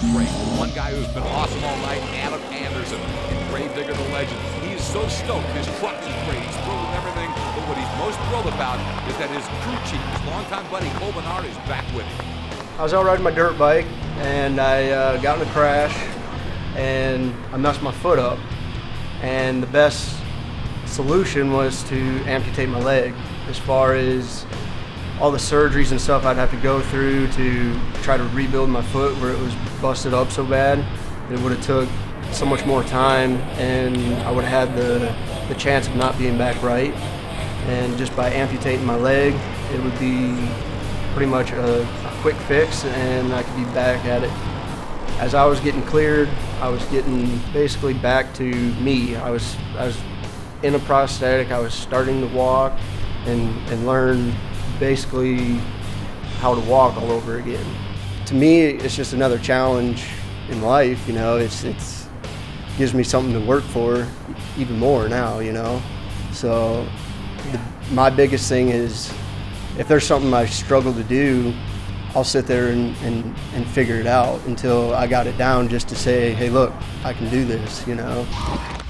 championship ring. One guy who's been awesome all night, Adam Anderson, Grave Digger the legend. He's so stoked. His truck is great. He's thrilled with everything. But what he's most thrilled about is that his crew chief, his longtime buddy Cole Venard, is back with him. I was out riding my dirt bike, and I got in a crash, and I messed my foot up. And the best solution was to amputate my leg. As far as all the surgeries and stuff I'd have to go through to try to rebuild my foot where it was busted up so bad, it would have took so much more time, and I would have had the chance of not being back right. And just by amputating my leg, it would be pretty much a quick fix, and I could be back at it. As I was getting cleared, I was getting basically back to me. I was in a prosthetic, I was starting to walk and learn basically how to walk all over again. To me, it's just another challenge in life, you know. It's gives me something to work for even more now, you know. So my biggest thing is, if there's something I struggle to do, I'll sit there and figure it out until I got it down, just to say, hey, look, I can do this, you know.